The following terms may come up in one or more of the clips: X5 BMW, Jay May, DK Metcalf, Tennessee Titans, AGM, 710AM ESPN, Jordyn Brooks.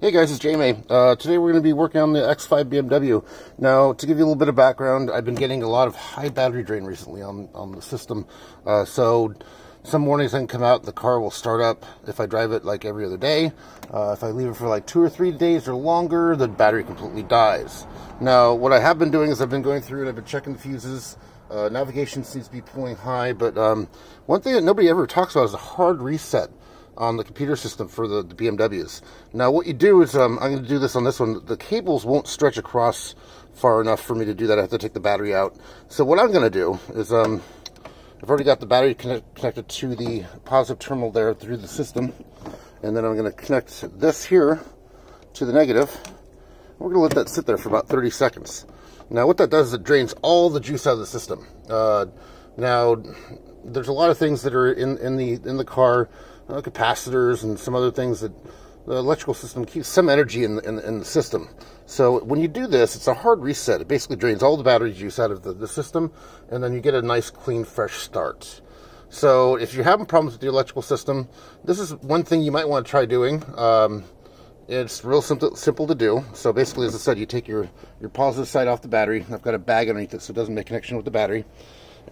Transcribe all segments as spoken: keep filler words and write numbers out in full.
Hey guys, it's Jay May. Uh, today we're going to be working on the X five B M W. Now, to give you a little bit of background, I've been getting a lot of high battery drain recently on, on the system. Uh, so, some mornings I can come out, the car will start up if I drive it like every other day. Uh, if I leave it for like two or three days or longer, the battery completely dies. Now, what I have been doing is I've been going through and I've been checking the fuses. Uh, navigation seems to be pulling high, but um, one thing that nobody ever talks about is a hard reset on the computer system for the, the B M Ws. Now what you do is, um, I'm going to do this on this one, the cables won't stretch across far enough for me to do that. I have to take the battery out. So what I'm going to do is, um, I've already got the battery connect, connected to the positive terminal there through the system, and then I'm going to connect this here to the negative. We're going to let that sit there for about thirty seconds. Now what that does is it drains all the juice out of the system. Uh, now there's a lot of things that are in, in, the, in the car, Uh, capacitors and some other things that the electrical system keeps some energy in the, in, in the system. So when you do this, it's a hard reset. It basically drains all the battery juice out of the, the system, and then you get a nice, clean, fresh start. So if you're having problems with the electrical system, this is one thing you might want to try doing. Um, it's real simple, simple to do. So basically, as I said, you take your, your positive side off the battery. I've got a bag underneath it so it doesn't make connection with the battery.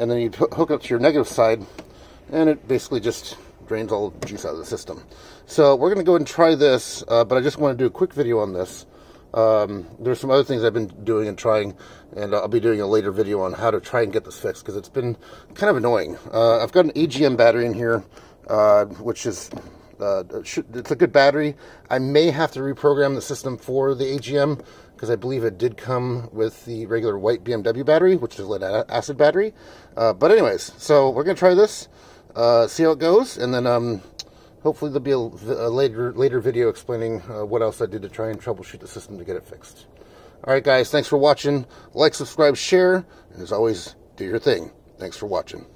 And then you hook up to your negative side, and it basically just drains all the juice out of the system. So we're going to go ahead and try this, uh, but I just want to do a quick video on this. Um, there's some other things I've been doing and trying, and I'll be doing a later video on how to try and get this fixed, because it's been kind of annoying. Uh, I've got an A G M battery in here, uh, which is, uh, it's a good battery. I may have to reprogram the system for the A G M, because I believe it did come with the regular white B M W battery, which is lead acid battery. Uh, but anyways, so we're going to try this. Uh, see how it goes, and then um, hopefully there'll be a, a later later video explaining uh, what else I did to try and troubleshoot the system to get it fixed. All right, guys, thanks for watching. Like, subscribe, share, and as always, do your thing. Thanks for watching.